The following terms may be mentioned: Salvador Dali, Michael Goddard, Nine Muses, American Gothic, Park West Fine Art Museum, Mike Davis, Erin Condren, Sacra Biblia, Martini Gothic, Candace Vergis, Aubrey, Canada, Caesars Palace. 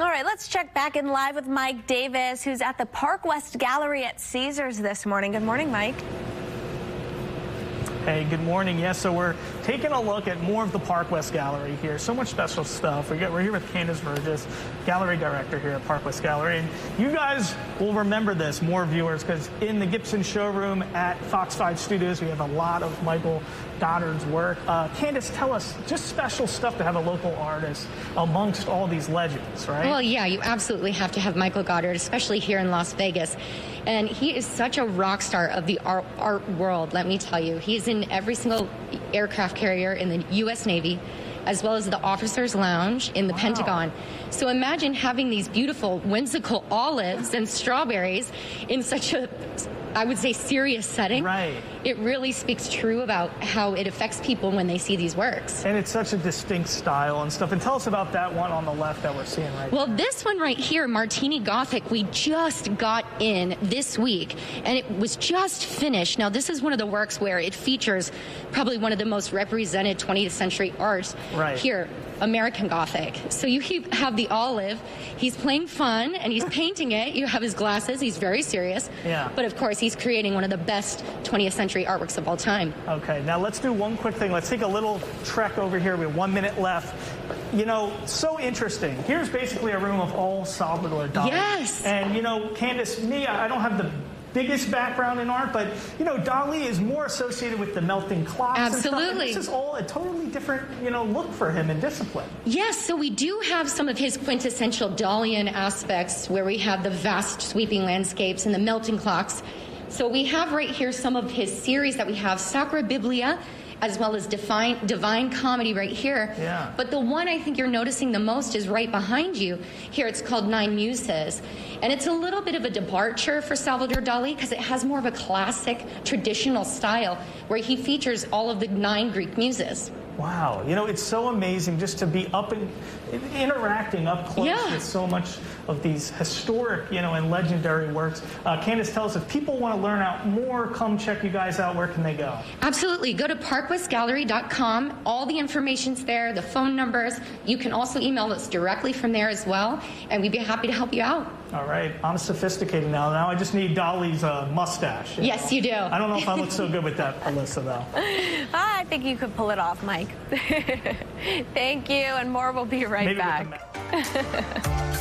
All right, let's check back in live with Mike Davis, who's at the Park West Gallery at Caesars this morning. Good morning, Mike. Hey, good morning. Yes, so we're taking a look at more of the Park West Gallery here. So much special stuff. We're here with Candace Vergis, gallery director here at Park West Gallery. And you guys will remember this, more viewers, because in the Gibson showroom at Fox 5 Studios, we have a lot of Michael Goddard's work. Candace, tell us, just special stuff to have a local artist amongst all these legends, right? Well, yeah, you absolutely have to have Michael Goddard, especially here in Las Vegas. And he is such a rock star of the art world, let me tell you. He's in every single aircraft carrier in the U.S. Navy, as well as the officers' lounge in the Pentagon. So imagine having these beautiful, whimsical olives and strawberries in such a, I would say, serious setting. Right. It really speaks true about how it affects people when they see these works. And it's such a distinct style and stuff. And tell us about that one on the left that we're seeing right now. Well, this one right here, Martini Gothic, we just got in this week, and it was just finished. Now, this is one of the works where it features probably one of the most represented 20th century art here, American Gothic. So you have the olive. He's playing fun, and he's painting it. You have his glasses. He's very serious. Yeah. But, of course, he's creating one of the best 20th century artworks of all time. Okay, now let's do one quick thing. Let's take a little trek over here. We have 1 minute left. You know, so interesting. Here's basically a room of all Salvador Dali. Yes. And, you know, Candace, I don't have the biggest background in art, but, you know, Dali is more associated with the melting clocks. Absolutely. And this is all a totally different, you know, look for him and discipline. Yes, so we do have some of his quintessential Dalian aspects where we have the vast sweeping landscapes and the melting clocks. So we have right here some of his series that we have, Sacra Biblia, as well as Divine Comedy right here. Yeah. But the one I think you're noticing the most is right behind you. Here it's called Nine Muses. And it's a little bit of a departure for Salvador Dali because it has more of a classic, traditional style where he features all of the 9 Greek muses. Wow, you know, it's so amazing just to be up and interacting up close with so much of these historic, you know, and legendary works. Candace, tell us, if people want to learn out more, come check you guys out, where can they go? Absolutely. Go to parkwestgallery.com. All the information's there, the phone numbers. You can also email us directly from there as well, and we'd be happy to help you out. All right, I'm sophisticated now. Now I just need Dolly's mustache. Yes, you do. I don't know if I look so good with that, Alyssa, though. I think you could pull it off, Mike. Thank you, and more will be right back.